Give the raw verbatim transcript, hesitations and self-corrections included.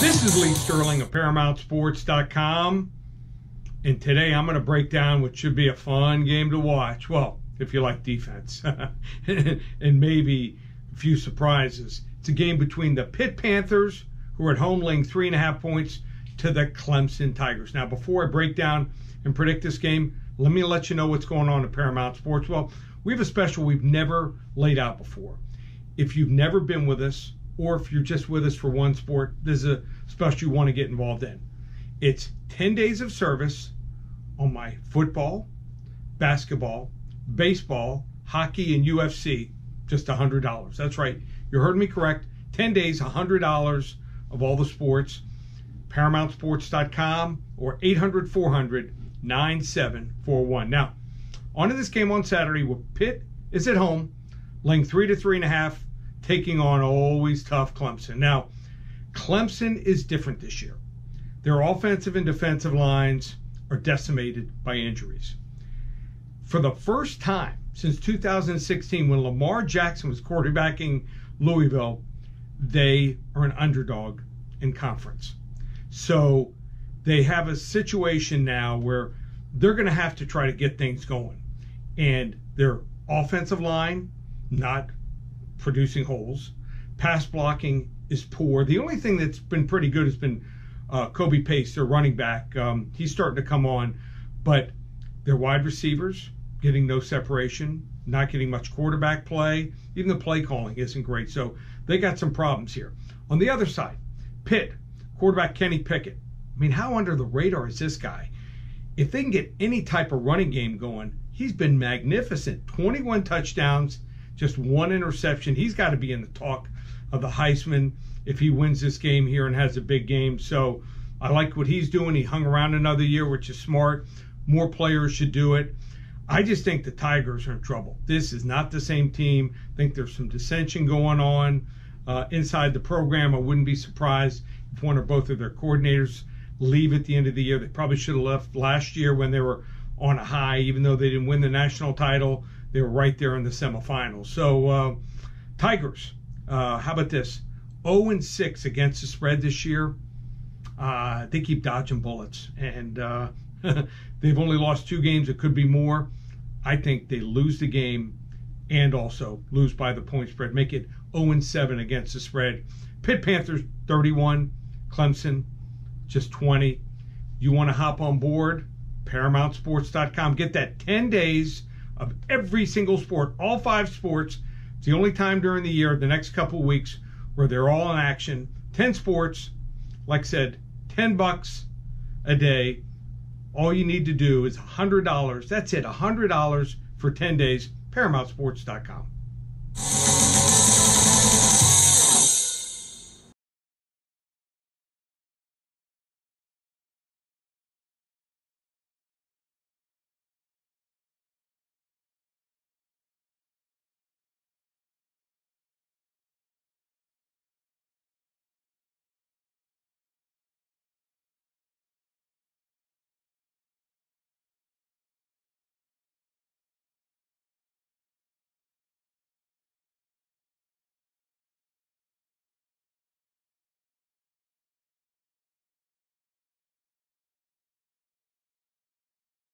This is Lee Sterling of Paramount Sports dot com, and today I'm going to break down what should be a fun game to watch. Well, if you like defense, and maybe a few surprises. It's a game between the Pitt Panthers, who are at home laying three and a half points, to the Clemson Tigers. Now, before I break down and predict this game, let me let you know what's going on at Paramount Sports. Well, we have a special we've never laid out before. If you've never been with us, or if you're just with us for one sport, this is a special you want to get involved in. It's ten days of service on my football, basketball, baseball, hockey, and U F C, just one hundred dollars. That's right. You heard me correct. ten days, one hundred dollars of all the sports. Paramount Sports dot com or eight hundred, four hundred, nine seven four one. Now, on to this game on Saturday where Pitt is at home, laying three to three and a half, taking on always tough Clemson. Now, Clemson is different this year. Their offensive and defensive lines are decimated by injuries. For the first time since two thousand sixteen, when Lamar Jackson was quarterbacking Louisville, they are an underdog in conference. So they have a situation now where they're going to have to try to get things going. And their offensive line, not producing holes. Pass blocking is poor. The only thing that's been pretty good has been uh, Kobe Pace, their running back. Um, he's starting to come on. But their wide receivers, getting no separation, not getting much quarterback play. Even the play calling isn't great. So they got some problems here. On the other side, Pitt, quarterback Kenny Pickett. I mean, how under the radar is this guy? If they can get any type of running game going, he's been magnificent. twenty-one touchdowns. Just one interception. He's got to be in the talk of the Heisman if he wins this game here and has a big game. So I like what he's doing. He hung around another year, which is smart. More players should do it. I just think the Tigers are in trouble. This is not the same team. I think there's some dissension going on uh, inside the program. I wouldn't be surprised if one or both of their coordinators leave at the end of the year. They probably should have left last year when they were on a high, even though they didn't win the national title. They were right there in the semifinals. So, uh, Tigers, uh, how about this? oh and six against the spread this year. Uh, they keep dodging bullets. And uh, they've only lost two games. It could be more. I think they lose the game and also lose by the point spread. Make it oh and seven against the spread. Pitt Panthers, thirty-one. Clemson, just twenty. You want to hop on board? Paramount Sports dot com. Get that ten days of every single sport, all five sports. It's the only time during the year, the next couple weeks, where they're all in action. ten sports, like I said, ten bucks a day. All you need to do is one hundred dollars. That's it, one hundred dollars for ten days, Paramount Sports dot com.